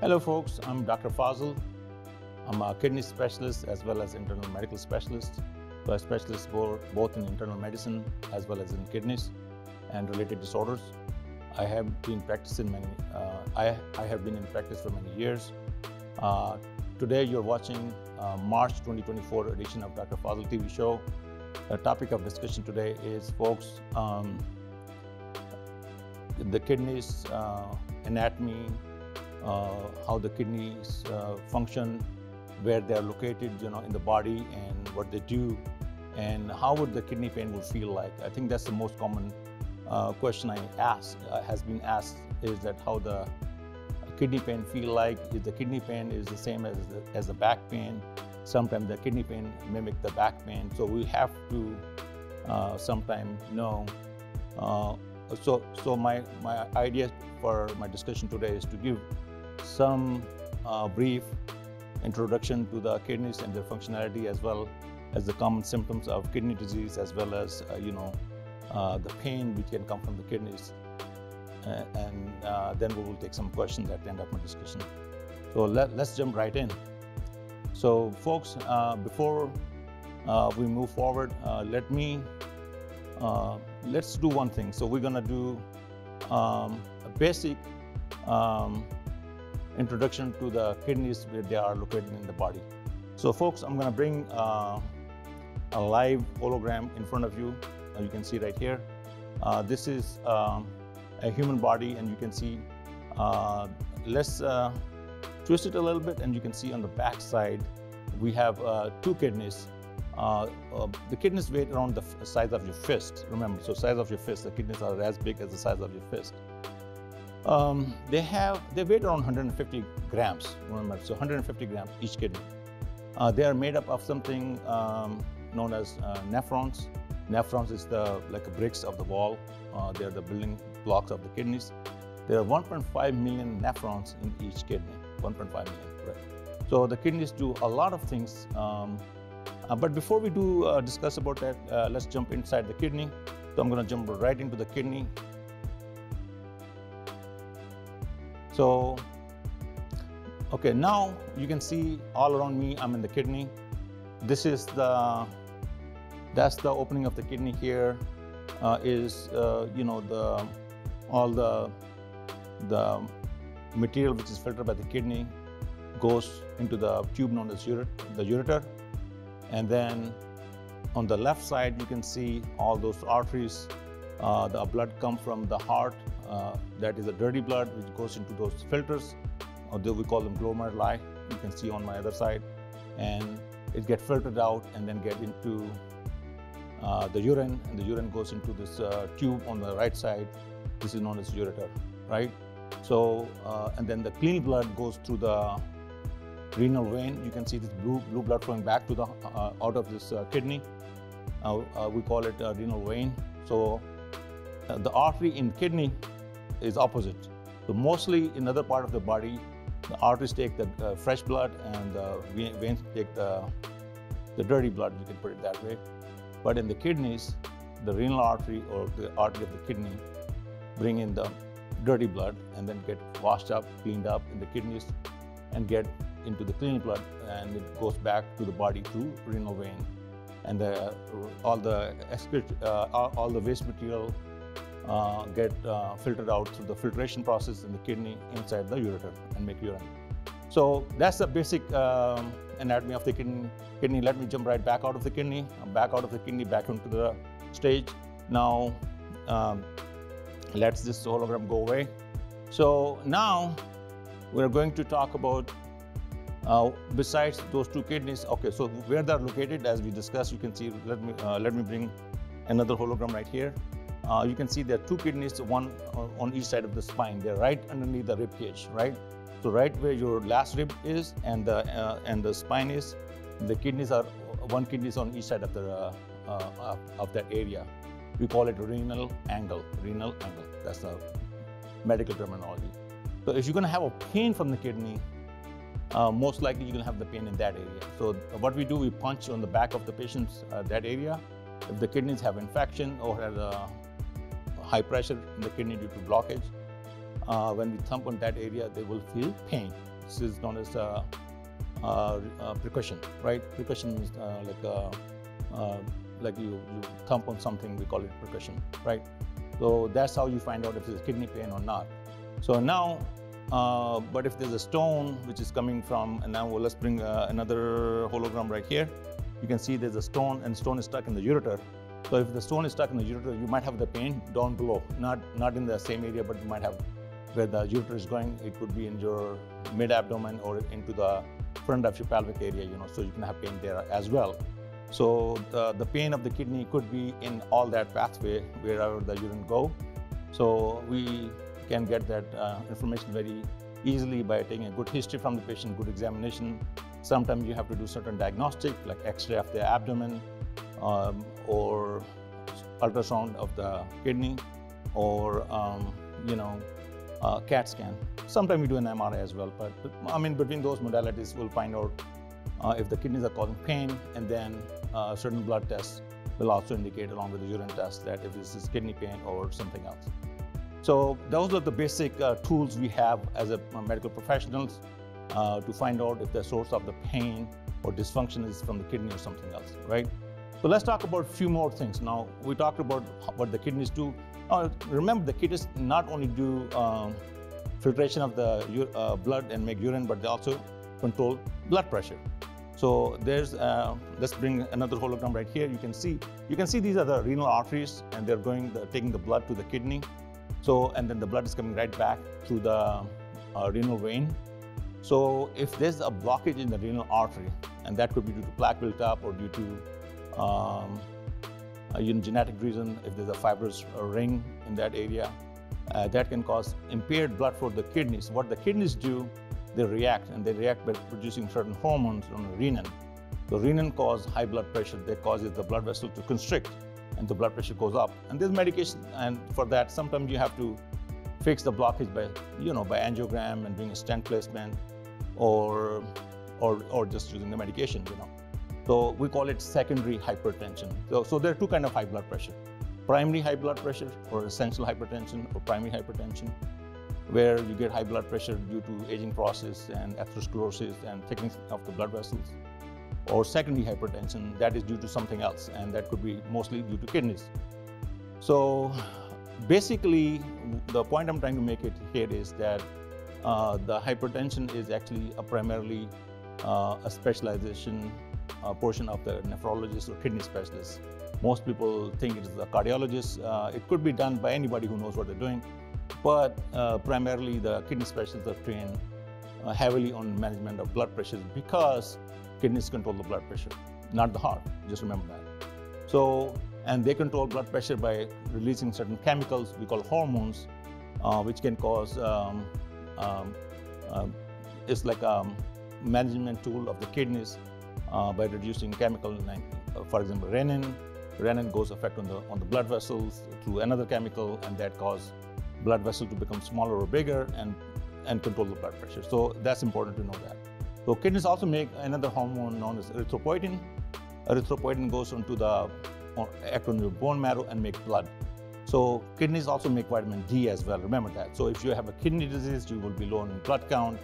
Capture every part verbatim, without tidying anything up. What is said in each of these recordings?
Hello folks, I'm Doctor Fazil. I'm a kidney specialist as well as internal medical specialist. So I specialist both in internal medicine as well as in kidneys and related disorders. I have been practicing many, uh, I, I have been in practice for many years. Uh, today you're watching uh, March twenty twenty-four edition of Doctor Fazil T V show. The topic of discussion today is, folks, um, the kidneys, uh, anatomy, Uh, how the kidneys uh, function, where they are located, you know, in the body, and what they do, and how would the kidney pain would feel like. I think that's the most common uh, question I asked, uh, has been asked, is that how the kidney pain feel like. If the kidney pain is the same as the, as the back pain, sometimes the kidney pain mimic the back pain. So we have to uh, sometimes know. Uh, so so my, my idea for my discussion today is to give some uh, brief introduction to the kidneys and their functionality, as well as the common symptoms of kidney disease, as well as uh, you know uh, the pain which can come from the kidneys, uh, and uh, then we will take some questions at the end of my discussion. So let, let's jump right in. So folks, uh, before uh, we move forward, uh, let me uh, let's do one thing. So we're gonna do um, a basic um, introduction to the kidneys, where they are located in the body. So folks, I'm gonna bring uh, a live hologram in front of you. Uh, you can see right here. Uh, this is um, a human body, and you can see, uh, let's uh, twist it a little bit, and you can see on the back side, we have uh, two kidneys. Uh, uh, the kidneys weigh around the size of your fist, remember. So size of your fist, the kidneys are as big as the size of your fist. Um, they have, they weigh around one hundred fifty grams, remember, so one hundred fifty grams each kidney. Uh, they are made up of something um, known as uh, nephrons. Nephrons is the, like the bricks of the wall. Uh, they are the building blocks of the kidneys. There are one point five million nephrons in each kidney, one point five million, right? So the kidneys do a lot of things. Um, uh, but before we do uh, discuss about that, uh, let's jump inside the kidney. So I'm gonna jump right into the kidney. So, okay, now you can see all around me, I'm in the kidney. This is the, that's the opening of the kidney here, uh, is, uh, you know, the, all the, the material which is filtered by the kidney goes into the tube known as ureter, the ureter. And then on the left side, you can see all those arteries. Uh, the blood comes from the heart, uh, that is a dirty blood which goes into those filters, or we call them glomeruli, you can see on my other side, and it gets filtered out and then get into uh, the urine, and the urine goes into this uh, tube on the right side. This is known as ureter, right? So, uh, and then the clean blood goes through the renal vein. You can see this blue, blue blood flowing back to the, uh, out of this uh, kidney. Uh, uh, we call it uh, renal vein. So, Uh, the artery in kidney is opposite. So mostly in other part of the body, the arteries take the uh, fresh blood and the veins take the, the dirty blood, you can put it that way. But in the kidneys, the renal artery or the artery of the kidney bring in the dirty blood and then get washed up, cleaned up in the kidneys and get into the clean blood, and it goes back to the body through renal vein. And the, all, the, uh, all the waste material Uh, get uh, filtered out through the filtration process in the kidney inside the ureter and make urine. So that's the basic um, anatomy of the kidney. Kidney. Let me jump right back out of the kidney, back out of the kidney, back onto the stage. Now, um, let's this hologram go away. So now we're going to talk about, uh, besides those two kidneys, okay, so where they're located, as we discussed, you can see, let me, uh, let me bring another hologram right here. Uh, you can see there are two kidneys, one on each side of the spine. They're right underneath the rib cage, right? So right where your last rib is and the uh, and the spine is, the kidneys are, one kidney is on each side of the uh, uh, of that area. We call it renal angle. Renal angle. That's the medical terminology. So if you're going to have a pain from the kidney, uh, most likely you're going to have the pain in that area. So what we do, we punch on the back of the patient's uh, that area. If the kidneys have infection or have a high pressure in the kidney due to blockage, uh, when we thump on that area, they will feel pain. This is known as uh, uh, uh, percussion, right? Percussion is uh, like uh, uh, like you, you thump on something. We call it percussion, right? So that's how you find out if there's kidney pain or not. So now, uh, but if there's a stone which is coming from, and now well, let's bring uh, another hologram right here. You can see there's a stone, and stone is stuck in the ureter. So if the stone is stuck in the ureter, you might have the pain down below, not not in the same area, but you might have where the ureter is going. It could be in your mid-abdomen or into the front of your pelvic area, you know, so you can have pain there as well. So the, the pain of the kidney could be in all that pathway, wherever the urine go. So we can get that uh, information very easily by taking a good history from the patient, good examination. Sometimes you have to do certain diagnostic, like X-ray of the abdomen, Um, or ultrasound of the kidney, or um, you know, uh, CAT scan. Sometimes we do an M R I as well, but, but I mean, between those modalities, we'll find out uh, if the kidneys are causing pain, and then uh, certain blood tests will also indicate, along with the urine test, that if this is kidney pain or something else. So those are the basic uh, tools we have as a uh, medical professionals uh, to find out if the source of the pain or dysfunction is from the kidney or something else, right? So let's talk about a few more things. Now, we talked about what the kidneys do. Now, remember, the kidneys not only do um, filtration of the uh, blood and make urine, but they also control blood pressure. So there's, uh, let's bring another hologram right here. You can see, you can see these are the renal arteries, and they're going, the, taking the blood to the kidney. So, and then the blood is coming right back through the uh, renal vein. So if there's a blockage in the renal artery, and that could be due to plaque buildup or due to Um, uh, in genetic reason, if there's a fibrous ring in that area, uh, that can cause impaired blood flow to the kidneys. What the kidneys do, they react, and they react by producing certain hormones on the renin. The renin causes high blood pressure. That causes the blood vessel to constrict, and the blood pressure goes up. And there's medication, and for that, sometimes you have to fix the blockage by, you know, by angiogram and doing a stent placement, or, or, or just using the medication, you know. So we call it secondary hypertension. So, so there are two kinds of high blood pressure. Primary high blood pressure, or essential hypertension, or primary hypertension, where you get high blood pressure due to aging process and atherosclerosis and thickening of the blood vessels. Or secondary hypertension, that is due to something else, and that could be mostly due to kidneys. So basically, the point I'm trying to make it here is that uh, the hypertension is actually a primarily uh, a specialization Uh, portion of the nephrologist or kidney specialist. Most people think it is the cardiologist. Uh, it could be done by anybody who knows what they're doing, but uh, primarily the kidney specialists are trained uh, heavily on management of blood pressure, because kidneys control the blood pressure, not the heart. Just remember that. So, and they control blood pressure by releasing certain chemicals we call hormones, uh, which can cause, um, um, uh, it's like a management tool of the kidneys. Uh, by reducing chemical, like, uh, for example, renin. Renin goes effect on the on the blood vessels through another chemical, and that causes blood vessel to become smaller or bigger, and and control the blood pressure. So that's important to know that. So kidneys also make another hormone known as erythropoietin. Erythropoietin goes onto the act on your bone marrow and make blood. So kidneys also make vitamin D as well. Remember that. So if you have a kidney disease, you will be low on blood count.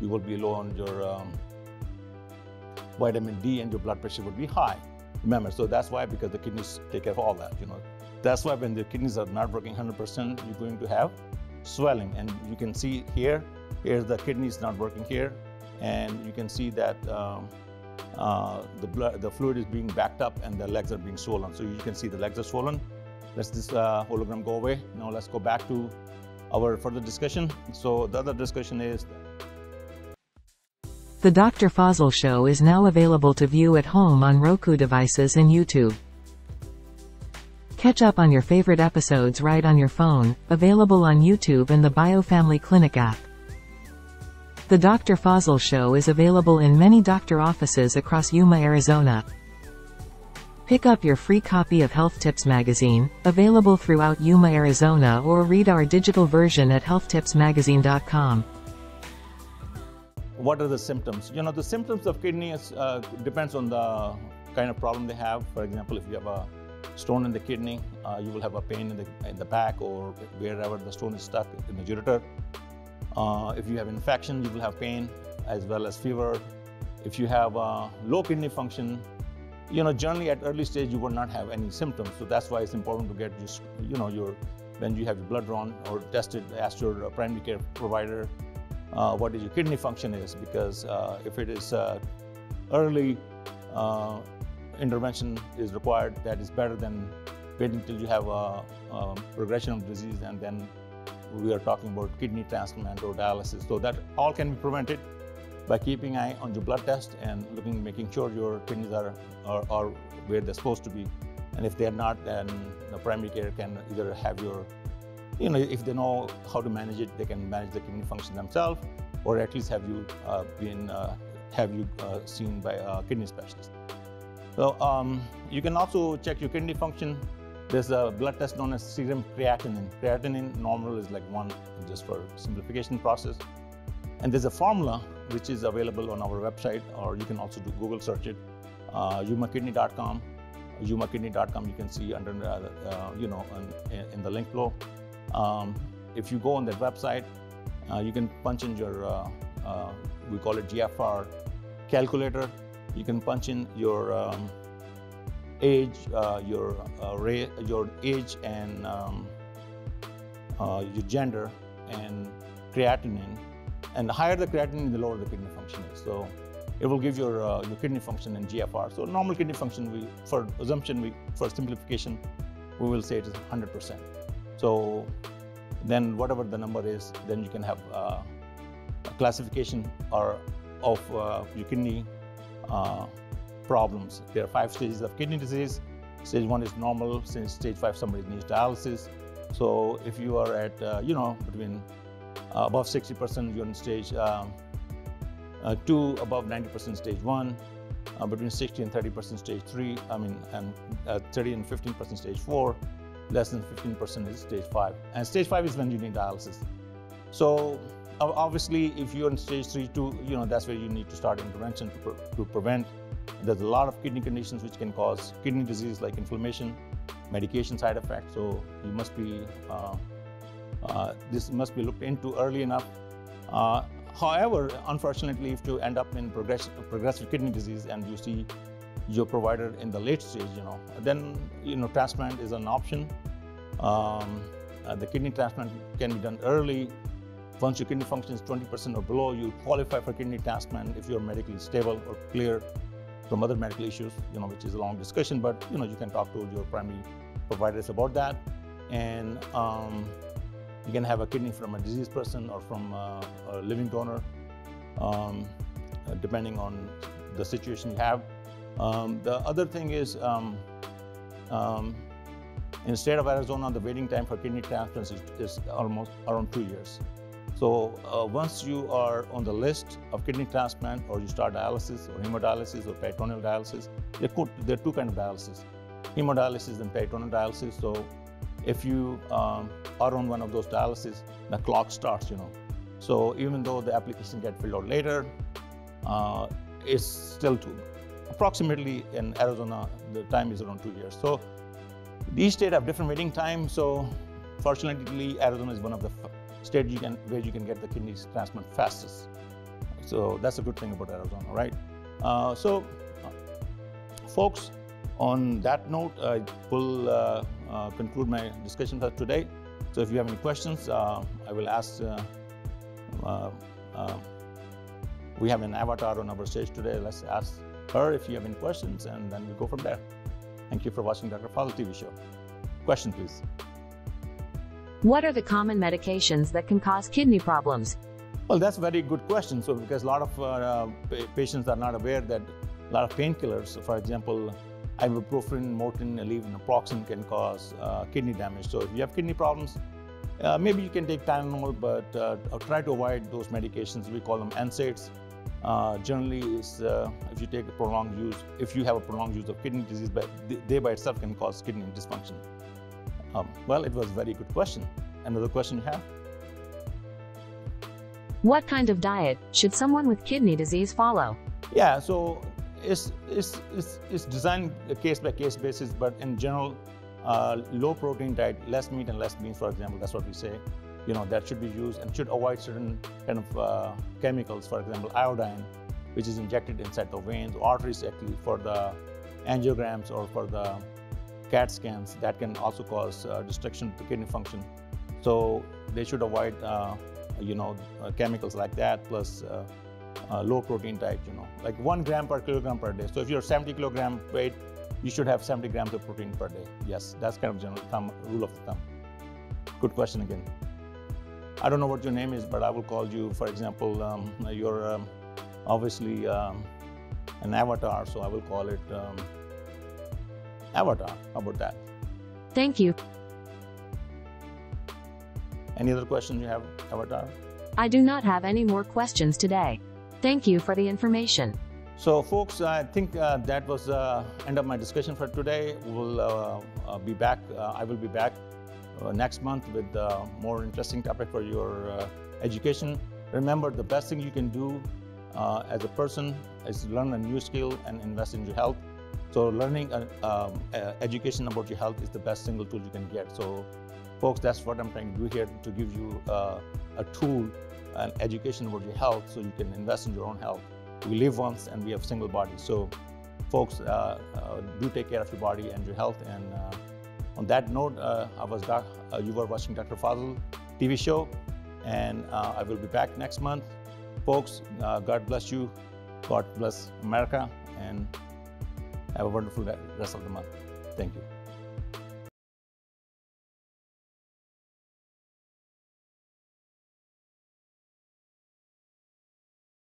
You will be low on your um, vitamin D, and your blood pressure would be high. Remember, so that's why, because the kidneys take care of all that, you know. That's why when the kidneys are not working one hundred percent, you're going to have swelling. And you can see here, here's the kidneys not working here. And you can see that um, uh, the, blood, the fluid is being backed up, and the legs are being swollen. So you can see the legs are swollen. Let's this uh, hologram go away. Now let's go back to our further discussion. So the other discussion is, the Doctor Fazil Show is now available to view at home on Roku devices and YouTube. Catch up on your favorite episodes right on your phone, available on YouTube and the BioFamily Clinic app. The Doctor Fazil Show is available in many doctor offices across Yuma, Arizona. Pick up your free copy of Health Tips magazine, available throughout Yuma, Arizona, or read our digital version at health tips magazine dot com. What are the symptoms? You know, the symptoms of kidneys uh, depends on the kind of problem they have. For example, if you have a stone in the kidney, uh, you will have a pain in the, in the back, or wherever the stone is stuck in the ureter. Uh, if you have infection, you will have pain. as well as fever. If you have uh, low kidney function, you know, generally at early stage, you will not have any symptoms. So that's why it's important to get, just, you know, your, when you have your blood drawn or tested, ask your primary care provider uh, what is your kidney function is, because uh, if it is uh, early uh, intervention is required, that is better than waiting till you have a, a progression of disease and then we are talking about kidney transplant or dialysis. So that all can be prevented by keeping an eye on your blood test and looking, making sure your kidneys are, are, are where they're supposed to be. And if they're not, then the primary care can either have your, you know, if they know how to manage it, they can manage the kidney function themselves, or at least have you uh, been, uh, have you uh, seen by a kidney specialist. So um, you can also check your kidney function. There's a blood test known as serum creatinine. Creatinine normal is like one, just for simplification process. And there's a formula which is available on our website, or you can also do Google search it, uh, yuma kidney dot com. yuma kidney dot com you can see under, uh, uh, you know, in, in the link below. Um, if you go on that website, uh, you can punch in your, uh, uh, we call it G F R calculator. You can punch in your um, age, uh, your, uh, your age and um, uh, your gender and creatinine. And the higher the creatinine, the lower the kidney function is. So it will give your, uh, your kidney function in G F R. So normal kidney function, we, for assumption, we, for simplification, we will say it is one hundred percent. So then whatever the number is, then you can have uh, a classification or of uh, your kidney uh, problems. There are five stages of kidney disease. Stage one is normal, since stage five somebody needs dialysis. So if you are at, uh, you know, between Uh, above sixty percent, you're in stage um, uh, two, above ninety percent stage one, uh, between sixty and thirty percent stage three, I mean, and uh, thirty and fifteen percent stage four, less than fifteen percent is stage five. And stage five is when you need dialysis. So uh, obviously, if you're in stage three, two, you know, that's where you need to start intervention to, pre to prevent. There's a lot of kidney conditions which can cause kidney disease, like inflammation, medication side effects. So you must be, uh, Uh, this must be looked into early enough. Uh, however, unfortunately, if you end up in progress, progressive kidney disease and you see your provider in the late stage, you know, then, you know, transplant is an option. Um, uh, the kidney transplant can be done early. Once your kidney function is twenty percent or below, you qualify for kidney transplant if you're medically stable or clear from other medical issues, you know, which is a long discussion, but, you know, you can talk to your primary providers about that. And, um, you can have a kidney from a diseased person or from a, a living donor, um, depending on the situation you have. Um, the other thing is, um, um, in the state of Arizona, the waiting time for kidney transplants is, is almost around two years. So uh, once you are on the list of kidney transplant, or you start dialysis, or hemodialysis, or peritoneal dialysis, they could, there are two kinds of dialysis, hemodialysis and peritoneal dialysis. So if you um, are on one of those dialysis, the clock starts, you know. So even though the application gets filled out later, uh, it's still two. Approximately in Arizona, the time is around two years. So these states have different waiting time. So fortunately, Arizona is one of the states you can, where you can get the kidney transplant fastest. So that's a good thing about Arizona, right? Uh, so uh, folks, on that note, I will uh, uh, conclude my discussion for today. So if you have any questions, uh, I will ask. Uh, uh, uh, we have an avatar on our stage today. Let's ask her if you have any questions, and then we go from there. Thank you for watching Doctor Fazil T V show. Question, please. What are the common medications that can cause kidney problems? Well, that's a very good question. So because a lot of uh, patients are not aware that a lot of painkillers, for example, ibuprofen, Motrin, Alevian, naproxen can cause uh, kidney damage. So if you have kidney problems, uh, maybe you can take Tylenol, but uh, try to avoid those medications. We call them N SAIDs. Uh, generally, it's, uh, if you take a prolonged use, if you have a prolonged use of kidney disease, but they by itself can cause kidney dysfunction. Um, well, it was a very good question. Another question you have? What kind of diet should someone with kidney disease follow? Yeah, so. It's, it's, it's, it's designed case-by-case basis, but in general, uh, low protein diet, less meat and less beans, for example, that's what we say. you know, that should be used, and should avoid certain kind of uh, chemicals, for example, iodine, which is injected inside the veins, arteries actually for the angiograms or for the CAT scans. That can also cause uh, destruction to kidney function. So they should avoid, uh, you know, uh, chemicals like that, plus uh, uh, low protein type, you know, like one gram per kilogram per day. So if you're seventy kilogram weight, you should have seventy grams of protein per day. Yes, that's kind of general thumb, rule of thumb. Good question again. I don't know what your name is, but I will call you, for example, um, you're um, obviously um, an avatar, so I will call it um, Avatar. How about that? Thank you. Any other questions you have, Avatar? I do not have any more questions today. Thank you for the information. So folks, I think uh, that was the uh, end of my discussion for today. We'll uh, uh, be back, uh, I will be back uh, next month with a uh, more interesting topic for your uh, education. Remember, the best thing you can do uh, as a person is learn a new skill and invest in your health. So learning uh, um, uh, education about your health is the best single tool you can get. So folks, that's what I'm trying to do here, to give you uh, a tool and education about your health so you can invest in your own health. We live once and we have single bodies. So folks, uh, uh, do take care of your body and your health. And uh, on that note, uh, I was doc uh, you were watching Doctor Fazil T V show, and uh, I will be back next month. Folks, uh, God bless you. God bless America, and have a wonderful rest of the month. Thank you.